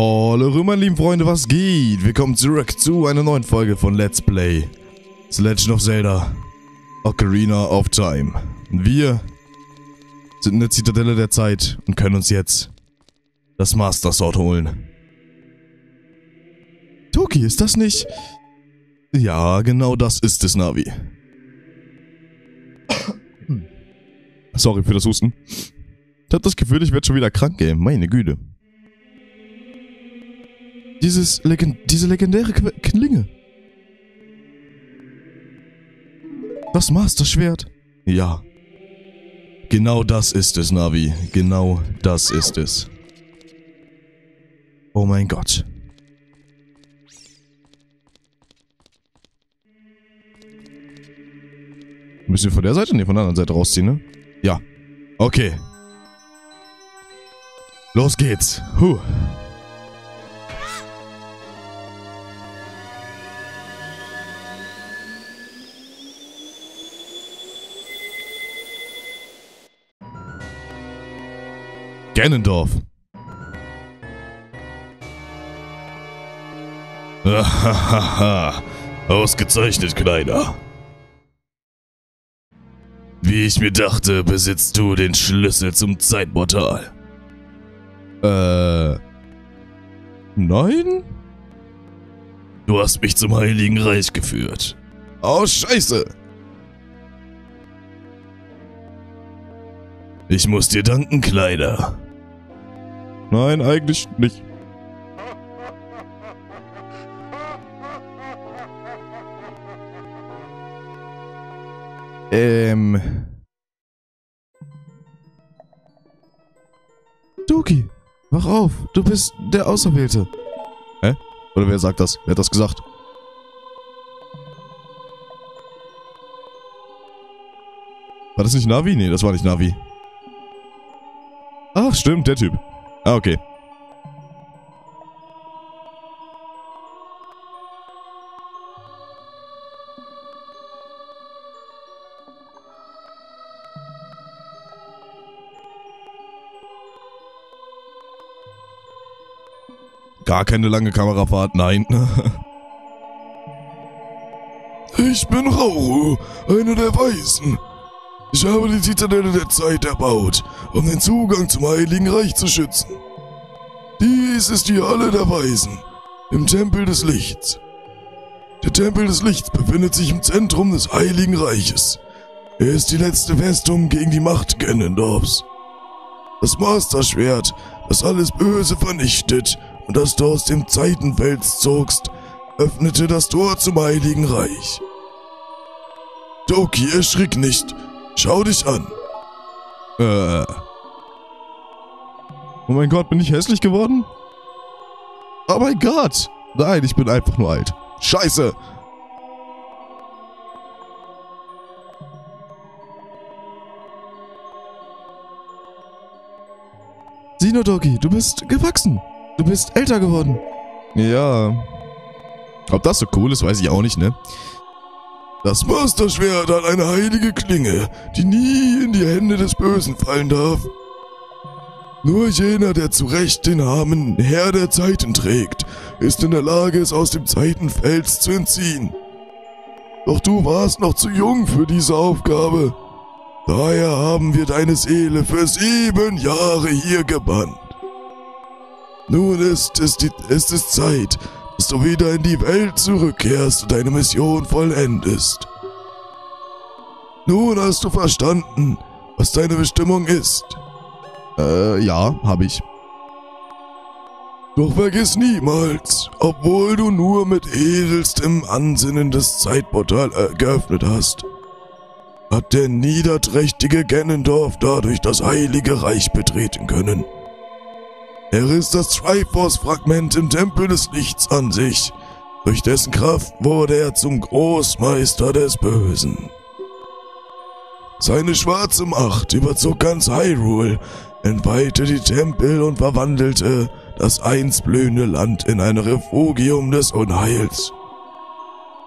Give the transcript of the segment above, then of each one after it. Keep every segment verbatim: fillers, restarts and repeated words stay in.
Hallo meine lieben Freunde, was geht? Willkommen zurück zu einer neuen Folge von Let's Play The Legend of Zelda Ocarina of Time. Wir sind in der Zitadelle der Zeit und können uns jetzt das Master Sword holen. Toki, ist das nicht... Ja, genau das ist es, Navi. Sorry für das Husten. Ich habe das Gefühl, ich werde schon wieder krank, ey. Meine Güte. Dieses Legend diese legendäre Klinge. Das Masterschwert. Ja. Genau das ist es, Navi. Genau das ist es. Oh mein Gott. Müssen wir von der Seite? Ne, von der anderen Seite rausziehen, ne? Ja. Okay. Los geht's. Huh. Ganondorf. Hahaha. Ausgezeichnet, Kleiner. Wie ich mir dachte, besitzt du den Schlüssel zum Zeitportal. Äh... Nein? Du hast mich zum Heiligen Reich geführt. Oh, scheiße! Ich muss dir danken, Kleiner. Nein, eigentlich nicht. Ähm... Doki, wach auf, du bist der Auserwählte. Hä? Oder wer sagt das? Wer hat das gesagt? War das nicht Navi? Nee, das war nicht Navi. Ach, stimmt, der Typ. Ah, okay. Gar keine lange Kamerafahrt, nein. Ich bin Rauru, einer der Weisen. Ich habe die Zitadelle der Zeit erbaut, um den Zugang zum Heiligen Reich zu schützen. Dies ist die Halle der Weisen, im Tempel des Lichts. Der Tempel des Lichts befindet sich im Zentrum des Heiligen Reiches. Er ist die letzte Festung gegen die Macht Ganondorfs. Das Masterschwert, das alles Böse vernichtet, und dass du aus dem Zeitenfels zogst, öffnete das Tor zum Heiligen Reich. Doki, erschrick nicht. Schau dich an. Äh. Oh mein Gott, bin ich hässlich geworden? Oh mein Gott. Nein, ich bin einfach nur alt. Scheiße. Sieh nur, Doki, du bist gewachsen. Du bist älter geworden. Ja. Ob das so cool ist, weiß ich auch nicht, ne? Das Masterschwert hat eine heilige Klinge, die nie in die Hände des Bösen fallen darf. Nur jener, der zu Recht den Namen Herr der Zeiten trägt, ist in der Lage, es aus dem Zeitenfels zu entziehen. Doch du warst noch zu jung für diese Aufgabe. Daher haben wir deine Seele für sieben Jahre hier gebannt. Nun ist es, die, ist es Zeit, dass du wieder in die Welt zurückkehrst und deine Mission vollendest. Nun hast du verstanden, was deine Bestimmung ist. Äh, ja, hab ich. Doch vergiss niemals, obwohl du nur mit edelstem Ansinnen das Zeitportal äh, geöffnet hast, hat der niederträchtige Ganondorf dadurch das Heilige Reich betreten können. Er riss das Triforce-Fragment im Tempel des Lichts an sich. Durch dessen Kraft wurde er zum Großmeister des Bösen. Seine schwarze Macht überzog ganz Hyrule, entweihte die Tempel und verwandelte das einst blühende Land in ein Refugium des Unheils.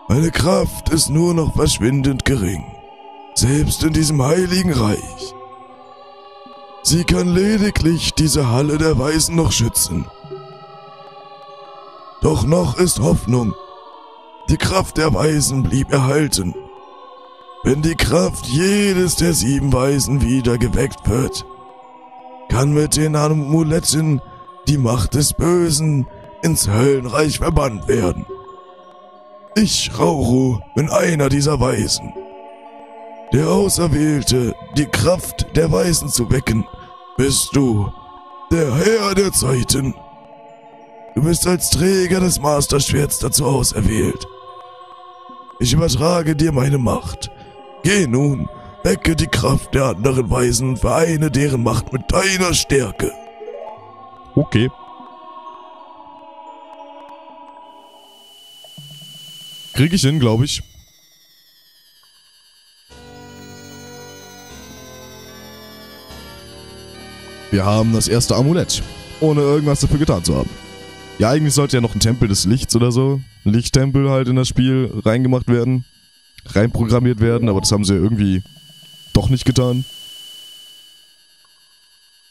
Meine Kraft ist nur noch verschwindend gering, selbst in diesem heiligen Reich. Sie kann lediglich diese Halle der Weisen noch schützen. Doch noch ist Hoffnung. Die Kraft der Weisen blieb erhalten. Wenn die Kraft jedes der sieben Weisen wieder geweckt wird, kann mit den Amuletten die Macht des Bösen ins Höllenreich verbannt werden. Ich, Rauru, bin einer dieser Weisen. Der Auserwählte, die Kraft der Weisen zu wecken, bist du, der Herr der Zeiten. Du bist als Träger des Masterschwerts dazu auserwählt. Ich übertrage dir meine Macht. Geh nun, wecke die Kraft der anderen Weisen und vereine deren Macht mit deiner Stärke. Okay. Krieg ich hin, glaube ich. Wir haben das erste Amulett, ohne irgendwas dafür getan zu haben. Ja, eigentlich sollte ja noch ein Tempel des Lichts oder so, ein Lichttempel halt in das Spiel reingemacht werden, reinprogrammiert werden, aber das haben sie ja irgendwie doch nicht getan.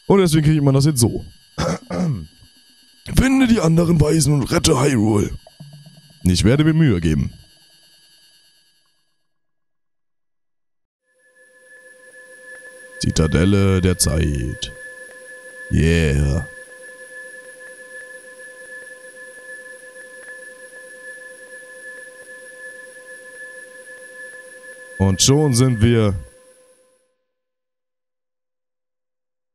Und deswegen kriegt man das jetzt so. Finde die anderen Weisen und rette Hyrule. Ich werde mir Mühe geben. Zitadelle der Zeit. Yeah. Und schon sind wir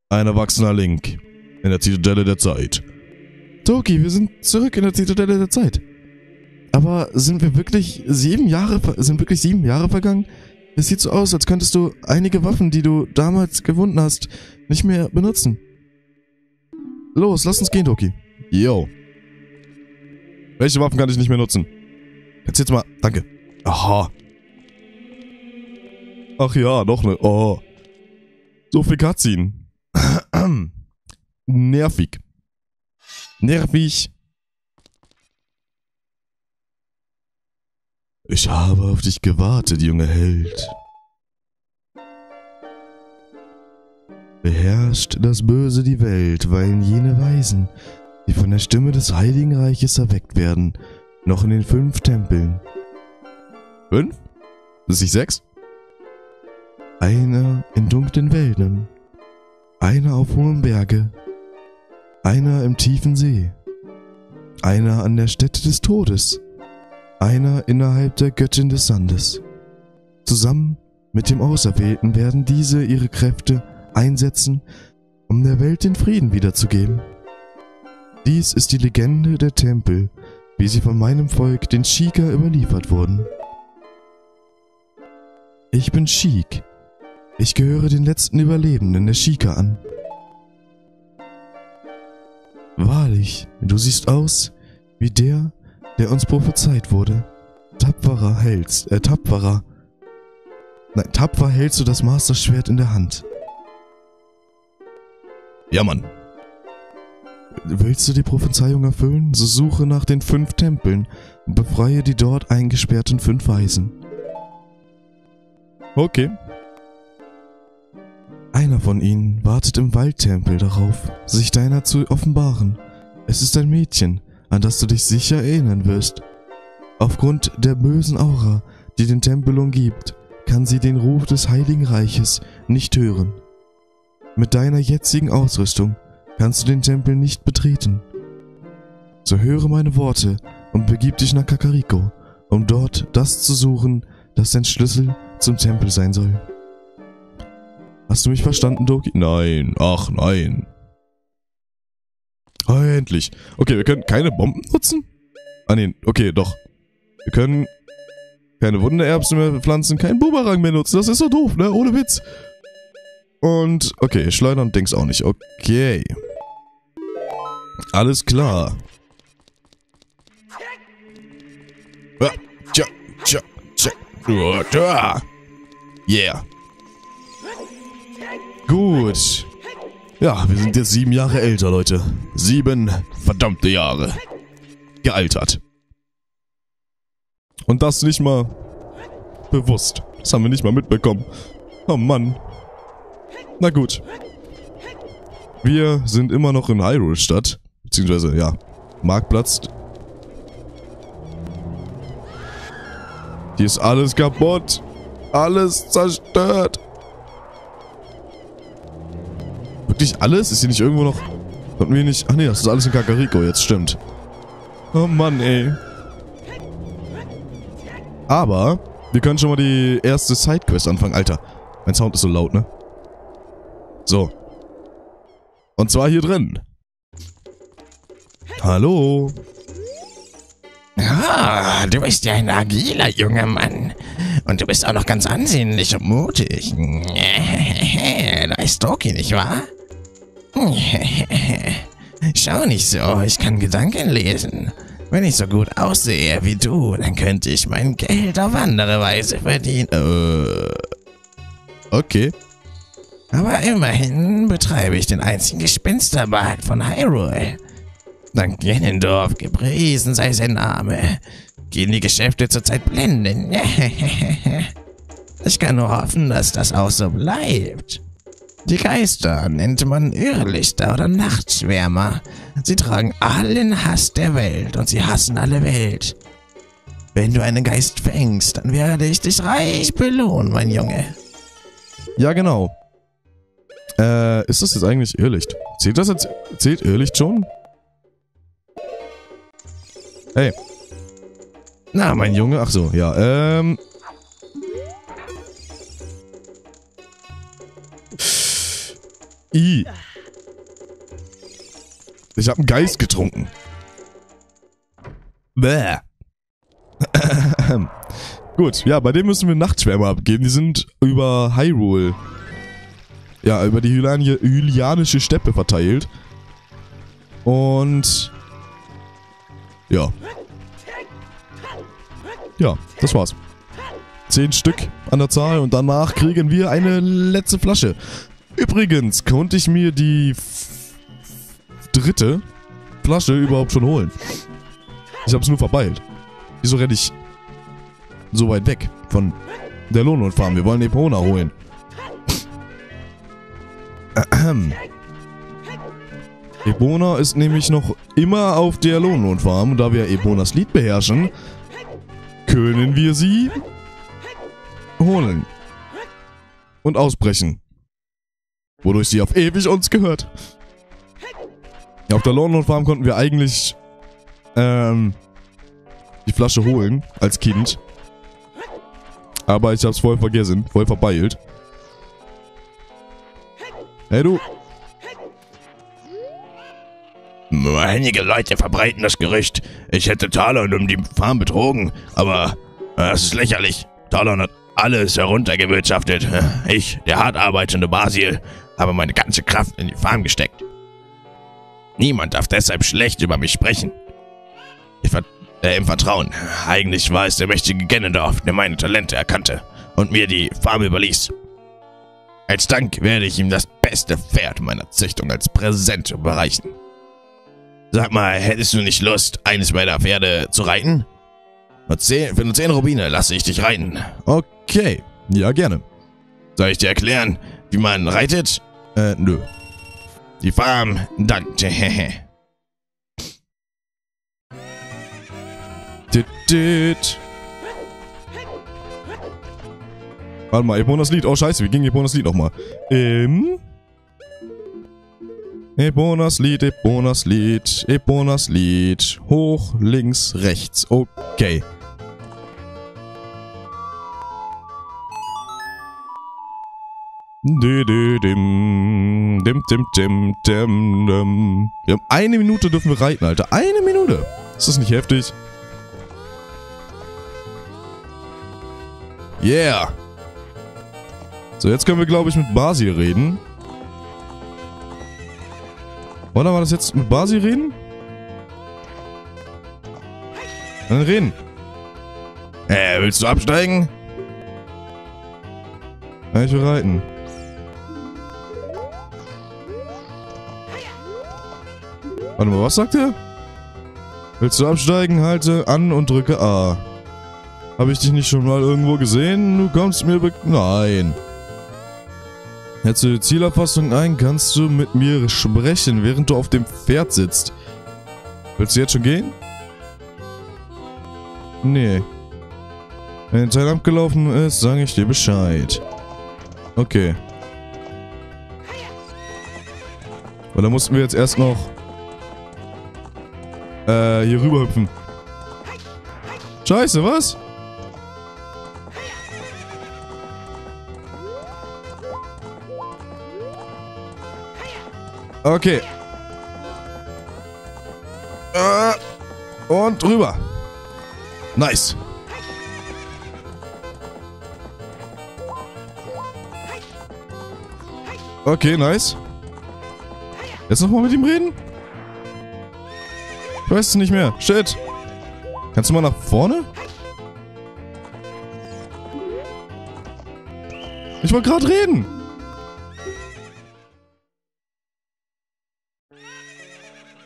ein erwachsener Link in der Zitadelle der Zeit. Toki, wir sind zurück in der Zitadelle der Zeit. Aber sind wir wirklich sieben Jahre, sind wirklich sieben Jahre vergangen? Es sieht so aus, als könntest du einige Waffen, die du damals gewunden hast, nicht mehr benutzen. Los, lass uns gehen, Toki. Yo. Welche Waffen kann ich nicht mehr nutzen? Kannst jetzt mal... Danke. Aha. Ach ja, noch ne. Oh. So viel Cutscene. Nervig. Nervig. Ich habe auf dich gewartet, junger Held. Beherrscht das Böse die Welt, weilen jene Weisen, die von der Stimme des Heiligen Reiches erweckt werden, noch in den fünf Tempeln. Fünf? Ist nicht sechs? Einer in dunklen Wäldern, einer auf hohem Berge, einer im tiefen See, einer an der Stätte des Todes, einer innerhalb der Göttin des Sandes. Zusammen mit dem Auserwählten werden diese ihre Kräfte einsetzen, um der Welt den Frieden wiederzugeben. Dies ist die Legende der Tempel, wie sie von meinem Volk, den Sheikah, überliefert wurden. Ich bin Sheik. Ich gehöre den letzten Überlebenden der Sheikah an. Wahrlich, du siehst aus wie der, der uns prophezeit wurde. Tapferer hältst, äh, tapferer. Nein, tapfer hältst du das Masterschwert in der Hand. Ja, Mann. Willst du die Prophezeiung erfüllen? So suche nach den fünf Tempeln und befreie die dort eingesperrten fünf Weisen. Okay. Einer von ihnen wartet im Waldtempel darauf, sich deiner zu offenbaren. Es ist ein Mädchen, an das du dich sicher erinnern wirst. Aufgrund der bösen Aura, die den Tempel umgibt, kann sie den Ruf des Heiligen Reiches nicht hören. Mit deiner jetzigen Ausrüstung kannst du den Tempel nicht betreten. So höre meine Worte und begib dich nach Kakariko, um dort das zu suchen, das dein Schlüssel zum Tempel sein soll. Hast du mich verstanden, Toki? Nein, ach nein. Endlich. Okay, wir können keine Bomben nutzen? Ah ne, okay, doch. Wir können keine Wundererbsen mehr pflanzen, keinen Boomerang mehr nutzen. Das ist so doof, ne? Ohne Witz. Und, okay, schleudern denkst auch nicht. Okay. Alles klar. Ah, tja, tja, tja. Yeah. Gut. Ja, wir sind jetzt sieben Jahre älter, Leute. Sieben verdammte Jahre. Gealtert. Und das nicht mal bewusst. Das haben wir nicht mal mitbekommen. Oh Mann. Na gut. Wir sind immer noch in Hyrule-Stadt. Beziehungsweise, ja, Marktplatz Hier ist alles kaputt. Alles zerstört. Wirklich alles? Ist hier nicht irgendwo noch... Konnten wir nicht... Ach nee, das ist alles in Kakariko jetzt, stimmt. Oh Mann, ey. Aber wir können schon mal die erste Sidequest anfangen. Alter, mein Sound ist so laut, ne? So. Und zwar hier drin. Hallo. Ah, du bist ja ein agiler junger Mann. Und du bist auch noch ganz ansehnlich und mutig. Da ist Doki, nicht wahr? Schau nicht so, ich kann Gedanken lesen. Wenn ich so gut aussehe wie du, dann könnte ich mein Geld auf andere Weise verdienen. Äh, okay. Aber immerhin betreibe ich den einzigen Gespenstermarkt von Hyrule. Sankt Ganondorf, gepriesen sei sein Name. Gehen die Geschäfte zurzeit blenden. Ich kann nur hoffen, dass das auch so bleibt. Die Geister nennt man Irrlichter oder Nachtschwärmer. Sie tragen allen Hass der Welt und sie hassen alle Welt. Wenn du einen Geist fängst, dann werde ich dich reich belohnen, mein Junge. Ja, genau. Äh, ist das jetzt eigentlich Irrlicht? Zählt das jetzt? Zählt Irrlicht schon? Hey. Na, mein Junge. Ach so, ja. Ähm... I. Ich habe einen Geist getrunken. Bäh. Gut, ja, bei dem müssen wir Nachtschwärmer abgeben. Die sind über Hyrule. Ja, über die hylianische Steppe verteilt. Und... Ja. Ja, das war's. Zehn Stück an der Zahl und danach kriegen wir eine letzte Flasche. Übrigens konnte ich mir die dritte Flasche überhaupt schon holen. Ich hab's nur verbeilt. Wieso renne ich so weit weg von der Lon Lon Farm? Wir wollen Epona holen. Epona ist nämlich noch immer auf der Lon Lon Farm. Und da wir Eponas Lied beherrschen, können wir sie holen und ausbrechen. Wodurch sie auf ewig uns gehört. Auf der Lon Lon Farm konnten wir eigentlich ähm, die Flasche holen, als Kind. Aber ich hab's voll vergessen, voll verbeilt. Hey du! Einige Leute verbreiten das Gerücht, ich hätte Talon um die Farm betrogen, aber das ist lächerlich. Talon hat alles heruntergewirtschaftet. Ich, der hart arbeitende Basil, habe meine ganze Kraft in die Farm gesteckt. Niemand darf deshalb schlecht über mich sprechen. Ich ver äh, Im Vertrauen. Eigentlich war es der mächtige Ganondorf, der meine Talente erkannte und mir die Farm überließ. Als Dank werde ich ihm das beste Pferd meiner Züchtung als Präsent überreichen. Sag mal, hättest du nicht Lust, eines meiner Pferde zu reiten? Für zehn Rubine lasse ich dich reiten. Okay, ja gerne. Soll ich dir erklären, wie man reitet? Äh, nö. Die Farm dankt. Warte mal, Eponas Lied. Oh scheiße, wie ging Eponas Lied nochmal? Ähm... Eponas Lied, Eponas Lied, Eponas Lied. Hoch, links, rechts. Okay. Wir haben eine Minute, dürfen wir reiten, Alter. Eine Minute. Ist das nicht heftig? Yeah. So, jetzt können wir, glaube ich, mit Basil reden. Oder war das jetzt mit Basil reden? Dann reden. Äh, willst du absteigen? Ja, ich will reiten. Warte mal, was sagt er? Willst du absteigen? Halte an und drücke A. Habe ich dich nicht schon mal irgendwo gesehen? Du kommst mir be... Nein. Hältst du die Zielerfassung ein, kannst du mit mir sprechen, während du auf dem Pferd sitzt. Willst du jetzt schon gehen? Nee. Wenn der Teil abgelaufen ist, sage ich dir Bescheid. Okay. Und dann mussten wir jetzt erst noch äh, hier rüber hüpfen. Scheiße, was? Okay. Äh, und rüber. Nice. Okay, nice. Jetzt nochmal mit ihm reden? Ich weiß es nicht mehr. Shit. Kannst du mal nach vorne? Ich wollte gerade reden.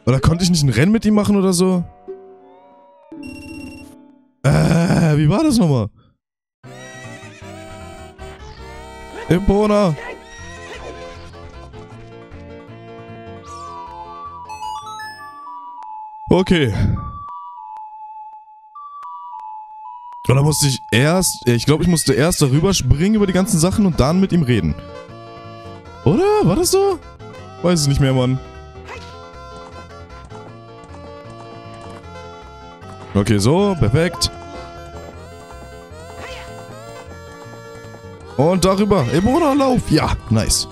Oder konnte ich nicht ein Rennen mit ihm machen oder so? Äh, wie war das nochmal? Epona. Okay. Oder musste ich erst... Ich glaube, ich musste erst darüber springen über die ganzen Sachen und dann mit ihm reden. Oder? War das so? Weiß es nicht mehr, Mann. Okay, so. Perfekt. Und darüber. Epona, lauf. Ja, nice.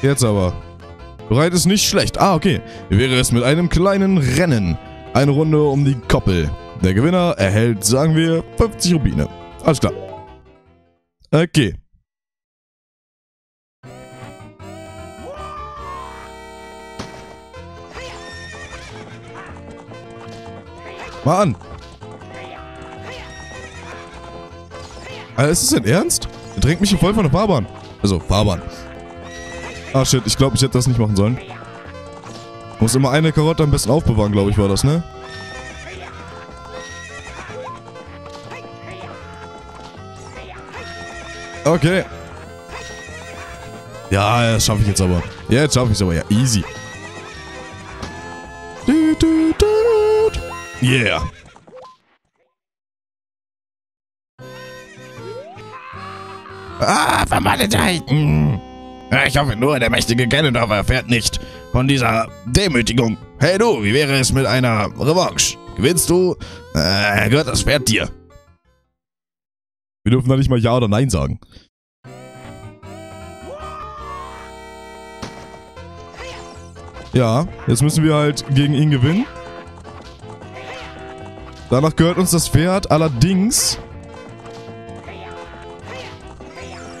Jetzt aber. Bereit ist nicht schlecht. Ah, okay. Wie wäre es mit einem kleinen Rennen? Eine Runde um die Koppel. Der Gewinner erhält, sagen wir, fünfzig Rubine. Alles klar. Okay. Mal an. Alter, ist das denn ernst? Er drängt mich hier voll von der Fahrbahn. Also, Fahrbahn. Ah, shit, ich glaube, ich hätte das nicht machen sollen. Muss immer eine Karotte am besten aufbewahren, glaube ich, war das, ne? Okay. Ja, das schaffe ich jetzt aber. Ja, jetzt schaffe ich es aber, ja, easy. Yeah. Ah, Vermaledeiten! Ich hoffe nur, der mächtige Ganondorf erfährt nicht von dieser Demütigung. Hey du, wie wäre es mit einer Revanche? Gewinnst du? Äh, gehört das Pferd dir. Wir dürfen da nicht mal Ja oder Nein sagen. Ja, jetzt müssen wir halt gegen ihn gewinnen. Danach gehört uns das Pferd, allerdings...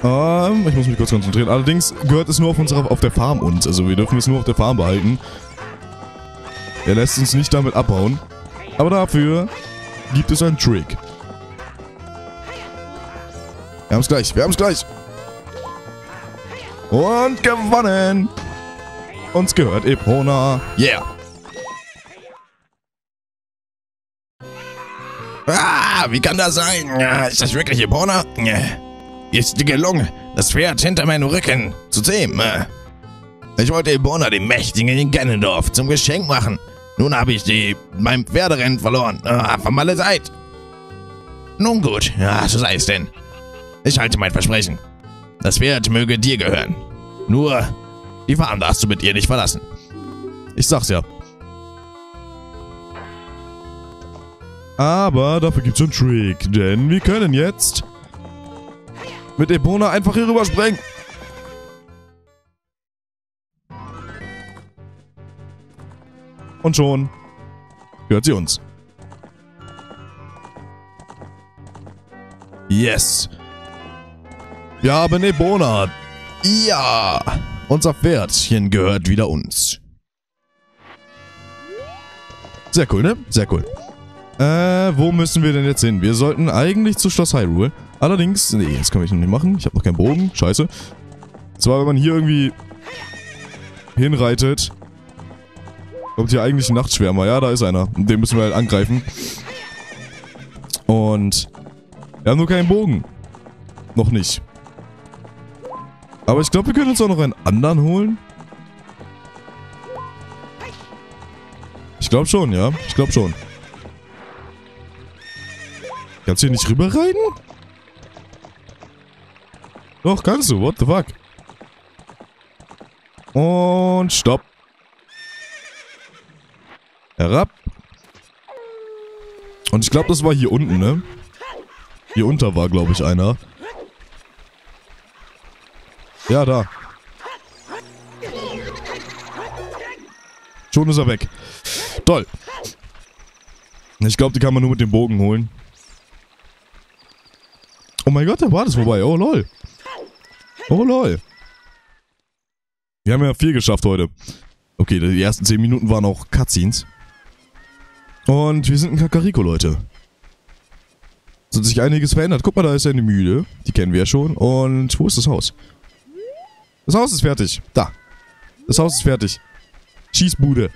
Ähm, ich muss mich kurz konzentrieren. Allerdings gehört es nur auf unserer, auf der Farm uns. Also wir dürfen es nur auf der Farm behalten. Er lässt uns nicht damit abhauen. Aber dafür gibt es einen Trick. Wir haben es gleich, wir haben es gleich. Und gewonnen. Uns gehört Epona. Yeah. Ah, wie kann das sein? Ist das wirklich Epona? Ist dir gelungen, das Pferd hinter meinem Rücken zu zähmen. Ich wollte Epona, dem mächtigen Ganondorf, zum Geschenk machen. Nun habe ich die beim Pferderennen verloren. Ah, vermaledeiten. Nun gut, ja, so sei es denn. Ich halte mein Versprechen. Das Pferd möge dir gehören. Nur, die Farm darfst du mit ihr nicht verlassen. Ich sag's ja. Aber dafür gibt's einen Trick, denn wir können jetzt... mit Epona einfach hier rüber springen. Und schon gehört sie uns. Yes. Wir haben Epona. Ja. Unser Pferdchen gehört wieder uns. Sehr cool, ne? Sehr cool. Äh, wo müssen wir denn jetzt hin? Wir sollten eigentlich zu Schloss Hyrule. Allerdings, nee, das kann ich noch nicht machen. Ich habe noch keinen Bogen. Scheiße. Zwar, wenn man hier irgendwie hinreitet, kommt hier eigentlich ein Nachtschwärmer. Ja, da ist einer. Den müssen wir halt angreifen. Und wir haben nur keinen Bogen. Noch nicht. Aber ich glaube, wir können uns auch noch einen anderen holen. glaube schon, ja. Ich glaube schon. Kannst du hier nicht rüber reiten? Doch, kannst du. What the fuck? Und stopp. Herab. Und ich glaube, das war hier unten, ne? Hier unter war, glaube ich, einer. Ja, da. Schon ist er weg. Toll. Ich glaube, die kann man nur mit dem Bogen holen. Oh mein Gott, da war das vorbei. Oh lol. Oh lol. Wir haben ja viel geschafft heute. Okay, die ersten zehn Minuten waren auch Cutscenes. Und wir sind in Kakariko, Leute. Es hat sich einiges verändert. Guck mal, da ist ja eine Mühle. Die kennen wir ja schon. Und wo ist das Haus? Das Haus ist fertig. Da. Das Haus ist fertig. Schießbude.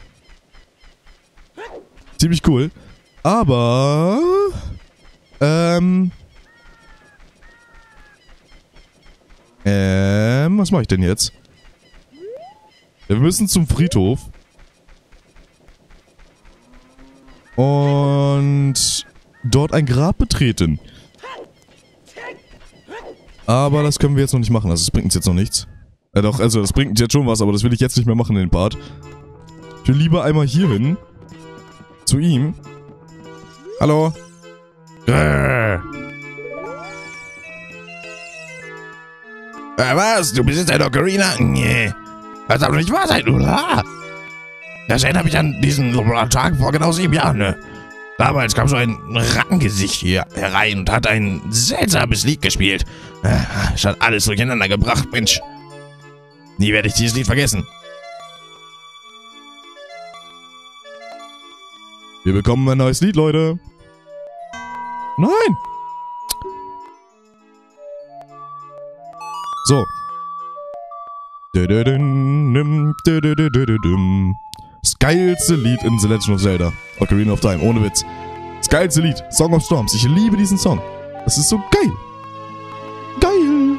Ziemlich cool. Aber... Ähm... Ähm... Was mache ich denn jetzt? Wir müssen zum Friedhof. Und... dort ein Grab betreten. Aber das können wir jetzt noch nicht machen. Also das bringt uns jetzt noch nichts. Äh doch, also das bringt uns jetzt schon was, aber das will ich jetzt nicht mehr machen, den Part. Ich will lieber einmal hier hin. Zu ihm. Hallo. Äh, was? Du bist jetzt ein Ocarina? Nee. Das darf doch nicht wahr sein, oder? Das erinnert mich an diesen Tag vor genau sieben Jahren, ne? Damals kam so ein Rattengesicht hier herein und hat ein seltsames Lied gespielt. Es hat alles durcheinander gebracht, Mensch. Nie werde ich dieses Lied vergessen. Wir bekommen ein neues Lied, Leute. Nein! So. Das geilste Lied in The Legend of Zelda Ocarina of Time, ohne Witz. Das geilste Lied, Song of Storms. Ich liebe diesen Song. Das ist so geil. Geil.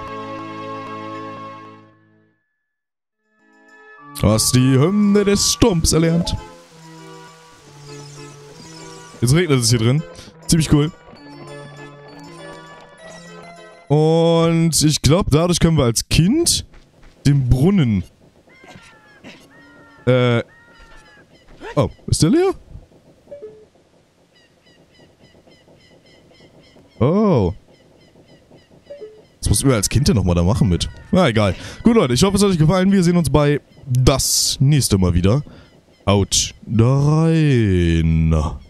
Du hast die Hymne des Sturms erlernt. Jetzt regnet es hier drin. Ziemlich cool. Und ich glaube, dadurch können wir als Kind den Brunnen... Äh... Oh, ist der leer? Oh. Das muss ich mir als Kind ja nochmal da machen mit. Na, egal. Gut, Leute, ich hoffe, es hat euch gefallen. Wir sehen uns bei das nächste Mal wieder. Haut rein.